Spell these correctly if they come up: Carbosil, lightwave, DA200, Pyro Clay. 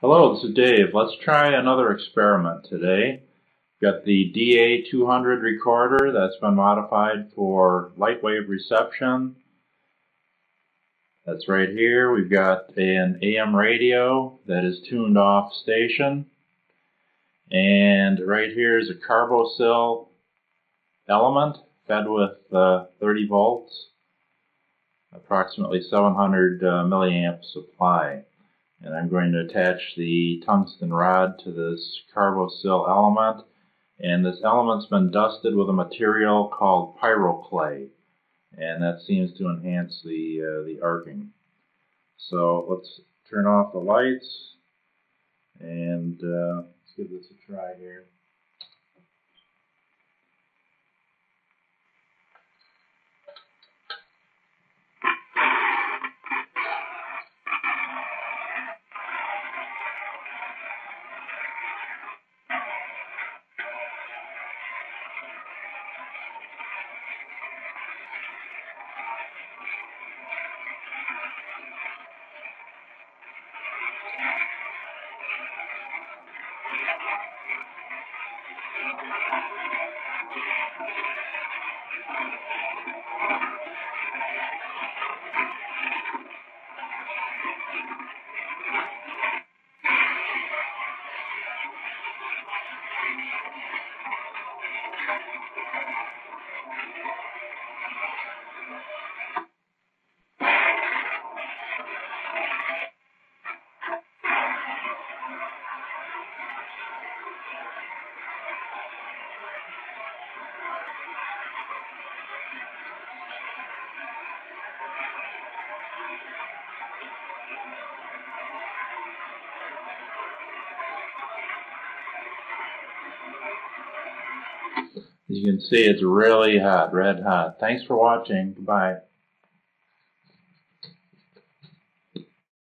Hello, this is Dave. Let's try another experiment today. We've got the DA200 recorder that's been modified for light wave reception. That's right here. We've got an AM radio that is tuned off station. And right here is a Carbosil element fed with 30 volts, approximately 700 milliamp supply. And I'm going to attach the tungsten rod to this Carbosil element. And this element's been dusted with a material called Pyro Clay. And that seems to enhance the arcing. So let's turn off the lights. And let's give this a try here. As you can see, it's really hot, red hot. Thanks for watching. Goodbye.